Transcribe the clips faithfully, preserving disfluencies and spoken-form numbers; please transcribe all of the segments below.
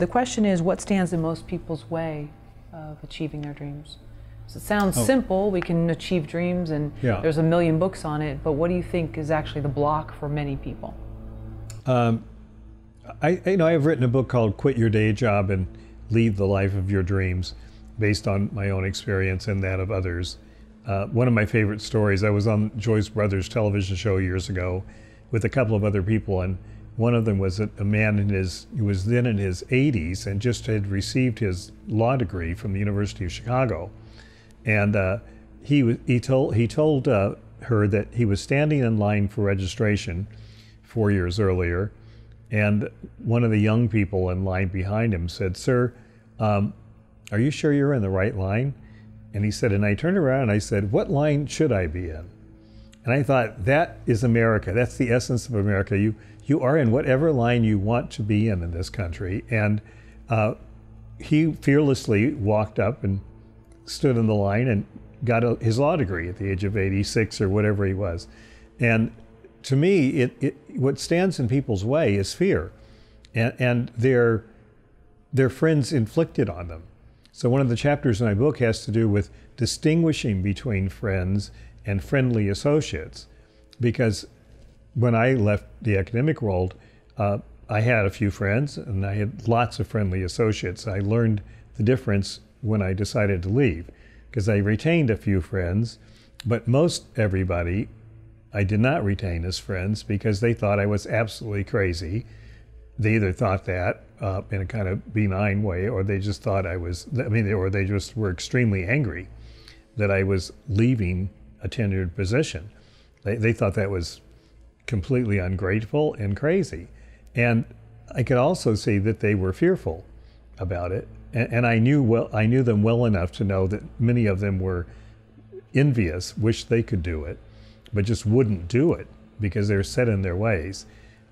The question is, what stands in most people's way of achieving their dreams? So it sounds oh. simple, we can achieve dreams and yeah. there's a million books on it, but what do you think is actually the block for many people? Um, I, you know, I've written a book called Quit Your Day Job and Lead the Life of Your Dreams, based on my own experience and that of others. Uh, one of my favorite stories, I was on Joyce Brothers television show years ago with a couple of other people, and one of them was a, a man in his, who was then in his eighties and just had received his law degree from the University of Chicago. And uh, he, he told, he told uh, her that he was standing in line for registration four years earlier, and one of the young people in line behind him said, "Sir, um, are you sure you're in the right line?" And he said, and I turned around and I said, "What line should I be in?" And I thought, that is America. That's the essence of America. You, you are in whatever line you want to be in in this country. And uh, he fearlessly walked up and stood in the line and got a, his law degree at the age of eighty-six or whatever he was. And to me, it, it, what stands in people's way is fear, and, and their, their friends inflicted on them. So one of the chapters in my book has to do with distinguishing between friends and friendly associates, because when I left the academic world, uh, I had a few friends and I had lots of friendly associates. I learned the difference when I decided to leave, because I retained a few friends, but most everybody I did not retain as friends because they thought I was absolutely crazy. They either thought that uh, in a kind of benign way, or they just thought I was, I mean, or they just were extremely angry that I was leaving a tenured position. They, they thought that was completely ungrateful and crazy. And I could also see that they were fearful about it. And, and I knew well, I knew them well enough to know that many of them were envious, wished they could do it, but just wouldn't do it because they're set in their ways.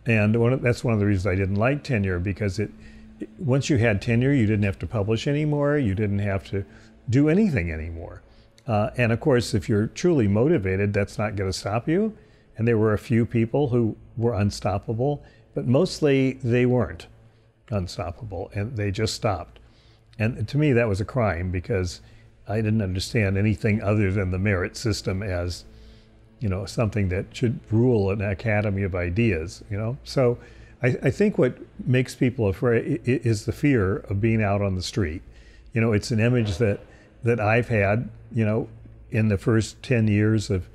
And one of, that's one of the reasons I didn't like tenure, because it, once you had tenure, you didn't have to publish anymore. You didn't have to do anything anymore. Uh, and of course, if you're truly motivated, that's not going to stop you. And there were a few people who were unstoppable, but mostly they weren't unstoppable and they just stopped. And to me, that was a crime, because I didn't understand anything other than the merit system as, you know, something that should rule an academy of ideas, you know? So I, I think what makes people afraid is the fear of being out on the street. You know, it's an image that, that I've had, you know, in the first ten years of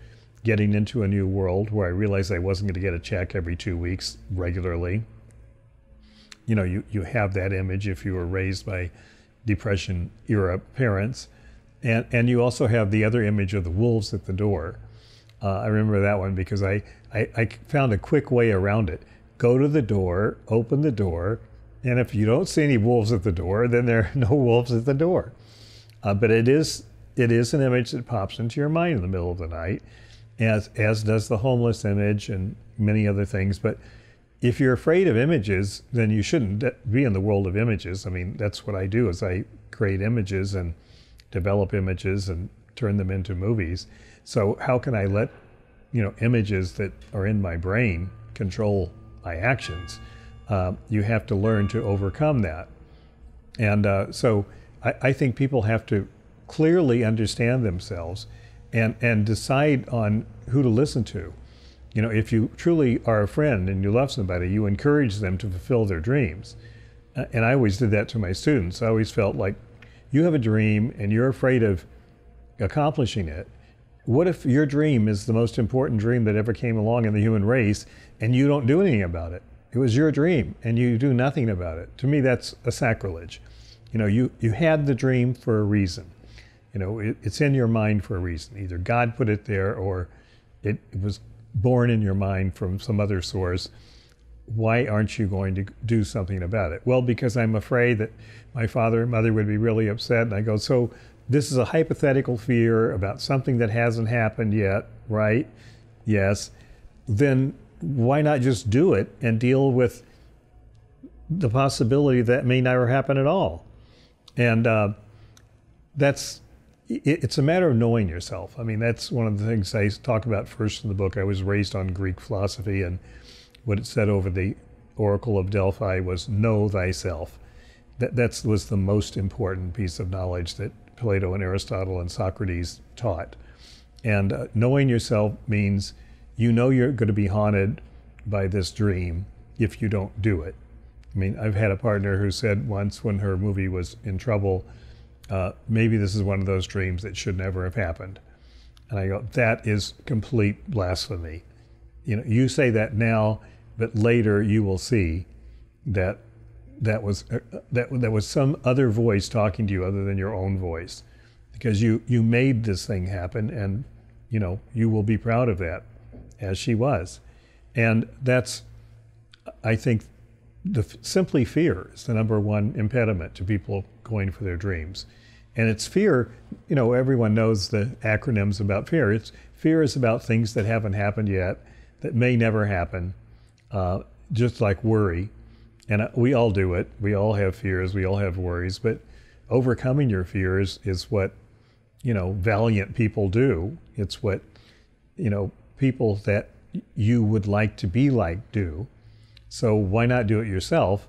getting into a new world, where I realized I wasn't going to get a check every two weeks regularly. You know, you, you have that image if you were raised by Depression era parents. And, and you also have the other image of the wolves at the door. Uh, I remember that one because I, I, I found a quick way around it. Go to the door, open the door, and if you don't see any wolves at the door, then there are no wolves at the door. Uh, but it is, it is an image that pops into your mind in the middle of the night, as, as does the homeless image and many other things. But if you're afraid of images, then you shouldn't be in the world of images. I mean, that's what I do, is I create images and develop images and turn them into movies. So how can I let, you know, images that are in my brain control my actions? Uh, you have to learn to overcome that. And uh, so I, I think people have to clearly understand themselves and, and decide on who to listen to. You know, if you truly are a friend and you love somebody, you encourage them to fulfill their dreams. And I always did that to my students. I always felt like, you have a dream and you're afraid of accomplishing it. What if your dream is the most important dream that ever came along in the human race and you don't do anything about it? It was your dream and you do nothing about it. To me, that's a sacrilege. You know, you, you had the dream for a reason. You know, it, it's in your mind for a reason. Either God put it there or it, it was born in your mind from some other source. Why aren't you going to do something about it? Well, because I'm afraid that my father and mother would be really upset. And I go, so this is a hypothetical fear about something that hasn't happened yet, right? Yes. Then why not just do it and deal with the possibility that may never happen at all? And uh, that's, it, it's a matter of knowing yourself. I mean, that's one of the things I talk about first in the book. I was raised on Greek philosophy, and what it said over the Oracle of Delphi was, know thyself. that that's, was the most important piece of knowledge that Plato and Aristotle and Socrates taught. And uh, knowing yourself means you know you're going to be haunted by this dream if you don't do it. I mean, I've had a partner who said once when her movie was in trouble, uh, maybe this is one of those dreams that should never have happened. And I go, that is complete blasphemy. You know, you say that now, but later you will see that that was uh, that that was some other voice talking to you other than your own voice, because you you made this thing happen, and you know you will be proud of that, as she was. And that's, I think, the simply fear is the number one impediment to people going for their dreams. And it's fear, you know, everyone knows the acronyms about fear. It's fear is about things that haven't happened yet, that may never happen, uh, just like worry. And we all do it. We all have fears, we all have worries, but overcoming your fears is what, you know, valiant people do. It's what, you know, people that you would like to be like do. So why not do it yourself,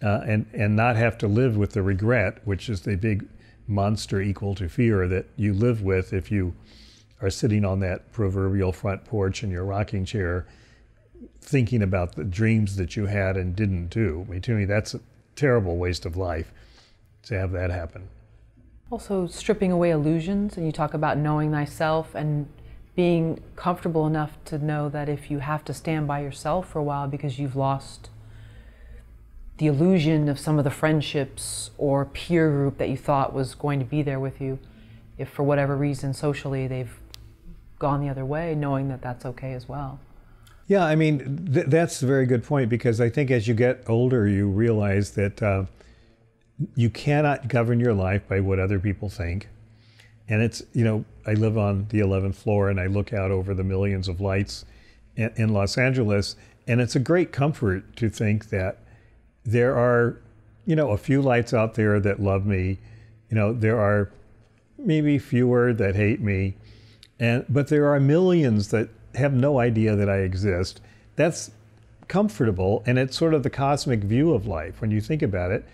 uh, and, and not have to live with the regret, which is the big monster equal to fear that you live with if you are sitting on that proverbial front porch in your rocking chair thinking about the dreams that you had and didn't do. I mean, to me, that's a terrible waste of life to have that happen. Also, stripping away illusions, and you talk about knowing thyself and being comfortable enough to know that if you have to stand by yourself for a while because you've lost the illusion of some of the friendships or peer group that you thought was going to be there with you, if for whatever reason socially they've gone the other way, knowing that that's okay as well. Yeah, I mean, th that's a very good point, because I think as you get older, you realize that uh, you cannot govern your life by what other people think. And it's, you know, I live on the eleventh floor and I look out over the millions of lights in, in Los Angeles, and it's a great comfort to think that there are, you know, a few lights out there that love me. You know, there are maybe fewer that hate me, and but there are millions that have no idea that I exist. That's comfortable, and it's sort of the cosmic view of life. When you think about it,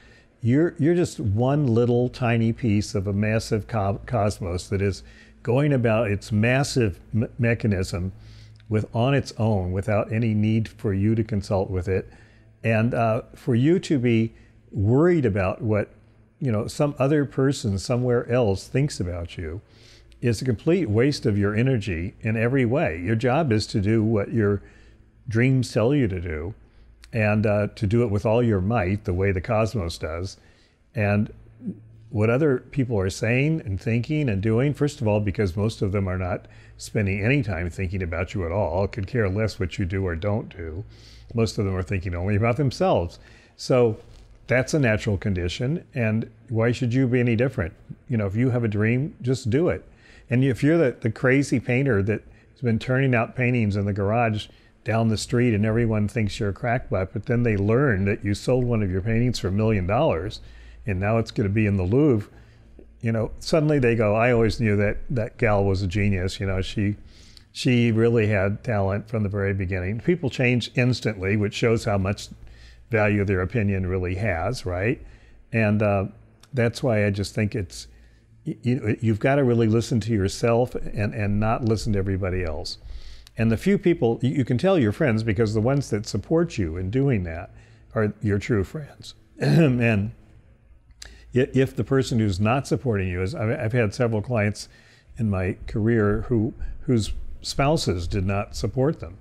you're, you're just one little tiny piece of a massive co cosmos that is going about its massive me mechanism with on its own without any need for you to consult with it. And uh, for you to be worried about what, you know, some other person somewhere else thinks about you, it's a complete waste of your energy in every way. Your job is to do what your dreams tell you to do, and uh, to do it with all your might, the way the cosmos does. And what other people are saying and thinking and doing, first of all, because most of them are not spending any time thinking about you at all, could care less what you do or don't do. Most of them are thinking only about themselves. So that's a natural condition, and why should you be any different? You know, if you have a dream, just do it. And if you're the, the crazy painter that's been turning out paintings in the garage down the street and everyone thinks you're a crackpot, but then they learn that you sold one of your paintings for a million dollars and now it's going to be in the Louvre, you know, suddenly they go, I always knew that that gal was a genius. You know, she, she really had talent from the very beginning. People change instantly, which shows how much value their opinion really has, right? And uh, that's why I just think it's, You, you've got to really listen to yourself and, and not listen to everybody else. And the few people, you can tell your friends, because the ones that support you in doing that are your true friends. And if the person who's not supporting you is, I've had several clients in my career who whose spouses did not support them.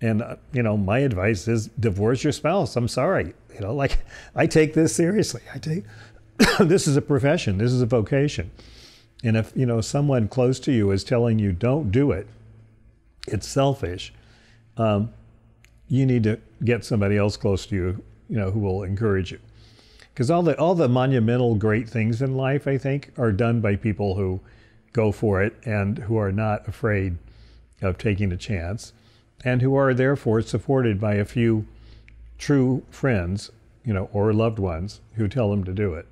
And, uh, you know, my advice is divorce your spouse. I'm sorry. You know, like, I take this seriously. I take this is a profession, this is a vocation. And if, you know, someone close to you is telling you don't do it, it's selfish, um, you need to get somebody else close to you, you know, who will encourage you. Because all the, all the monumental great things in life, I think, are done by people who go for it and who are not afraid of taking a chance, and who are therefore supported by a few true friends, you know, or loved ones who tell them to do it.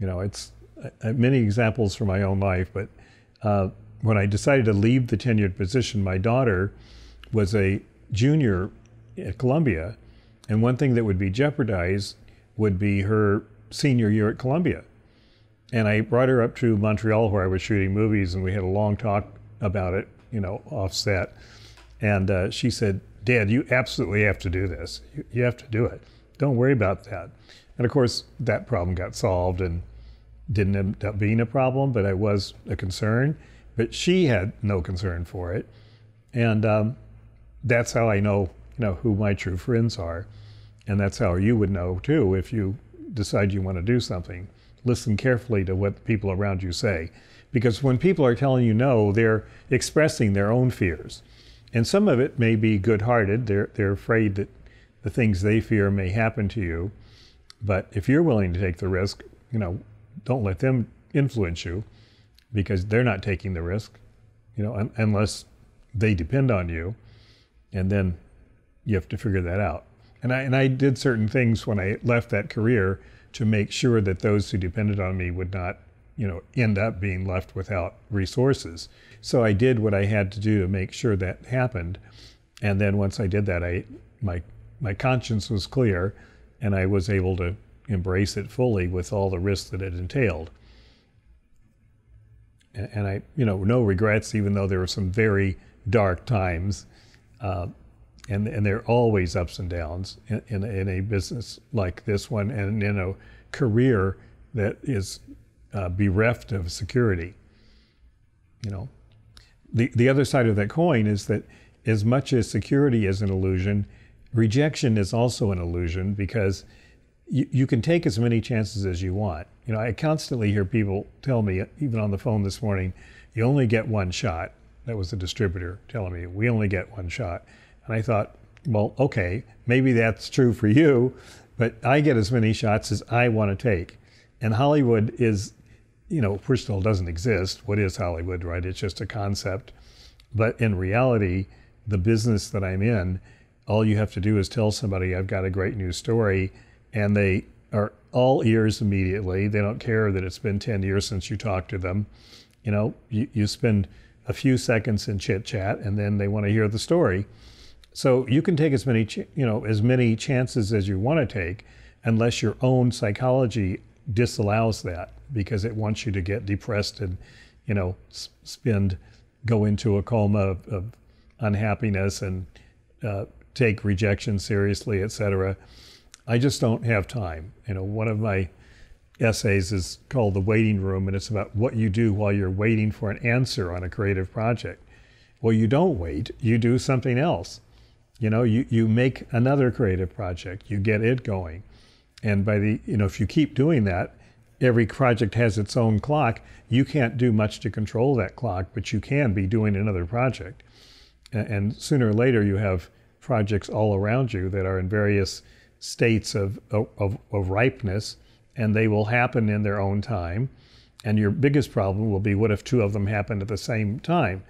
You know, it's uh, many examples from my own life, but uh, when I decided to leave the tenured position, my daughter was a junior at Columbia, and one thing that would be jeopardized would be her senior year at Columbia. And I brought her up to Montreal where I was shooting movies, and we had a long talk about it, you know, off set. And uh, she said, "Dad, you absolutely have to do this. You, you have to do it. Don't worry about that." And of course, that problem got solved and didn't end up being a problem, but it was a concern. But she had no concern for it. And um, that's how I know, you know, who my true friends are. And that's how you would know too, if you decide you want to do something. Listen carefully to what people around you say. Because when people are telling you no, they're expressing their own fears. And some of it may be good-hearted. They're, they're afraid that the things they fear may happen to you. But if you're willing to take the risk, you know, don't let them influence you, because they're not taking the risk, you know, un unless they depend on you. And then you have to figure that out. And I, and I did certain things when I left that career to make sure that those who depended on me would not, you know, end up being left without resources. So I did what I had to do to make sure that happened. And then once I did that, I, my, my conscience was clear, and I was able to embrace it fully with all the risks that it entailed. And, and I, you know, no regrets, even though there were some very dark times. Uh, And, and there are always ups and downs in, in, in a business like this one, and in a career that is uh, bereft of security. You know, the, the other side of that coin is that as much as security is an illusion, rejection is also an illusion, because you, you can take as many chances as you want. You know, I constantly hear people tell me, even on the phone this morning, you only get one shot. That was the distributor telling me, we only get one shot. And I thought, well, okay, maybe that's true for you, but I get as many shots as I want to take. And Hollywood is, you know, first of all, doesn't exist. What is Hollywood, right? It's just a concept. But in reality, the business that I'm in, all you have to do is tell somebody I've got a great new story, and they are all ears immediately. They don't care that it's been ten years since you talked to them. You know, you, you spend a few seconds in chit chat, and then they want to hear the story. So you can take as many, you know, as many chances as you want to take, unless your own psychology disallows that, because it wants you to get depressed and, you know, spend, go into a coma of, of unhappiness and uh, take rejection seriously, et cetera. I just don't have time. You know, one of my essays is called "The Waiting Room," and it's about what you do while you're waiting for an answer on a creative project. Well, you don't wait, you do something else. You know, you, you make another creative project, you get it going. And by the, you know, if you keep doing that, every project has its own clock. You can't do much to control that clock, but you can be doing another project. And sooner or later, you have projects all around you that are in various states of, of, of ripeness, and they will happen in their own time. And your biggest problem will be, what if two of them happened at the same time?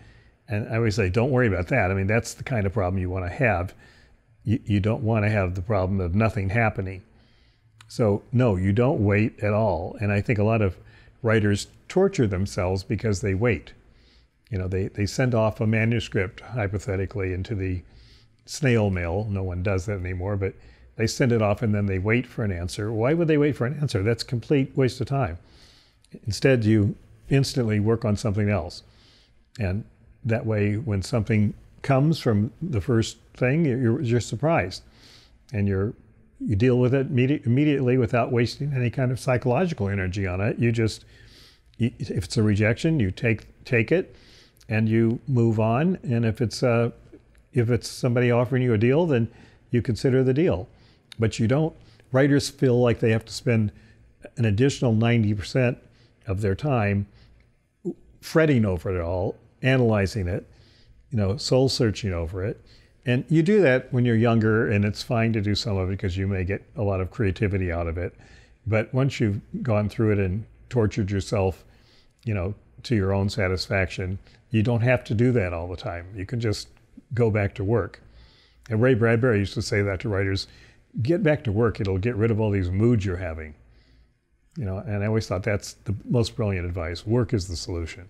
And I always say, don't worry about that. I mean, that's the kind of problem you want to have. You, you don't want to have the problem of nothing happening. So no, you don't wait at all. And I think a lot of writers torture themselves because they wait. You know, they, they send off a manuscript, hypothetically, into the snail mail. No one does that anymore, but they send it off and then they wait for an answer. Why would they wait for an answer? That's a complete waste of time. Instead, you instantly work on something else. And that way, when something comes from the first thing, you're, you're surprised, and you're, you deal with it immediate, immediately without wasting any kind of psychological energy on it. You just, if it's a rejection, you take take it, and you move on. And if it's uh, if it's somebody offering you a deal, then you consider the deal. But you don't. Writers feel like they have to spend an additional ninety percent of their time fretting over it all, analyzing it, you know, soul searching over it. And you do that when you're younger, and it's fine to do some of it because you may get a lot of creativity out of it. But once you've gone through it and tortured yourself, you know, to your own satisfaction, you don't have to do that all the time. You can just go back to work. And Ray Bradbury used to say that to writers, get back to work, it'll get rid of all these moods you're having. You know, and I always thought that's the most brilliant advice. Work is the solution.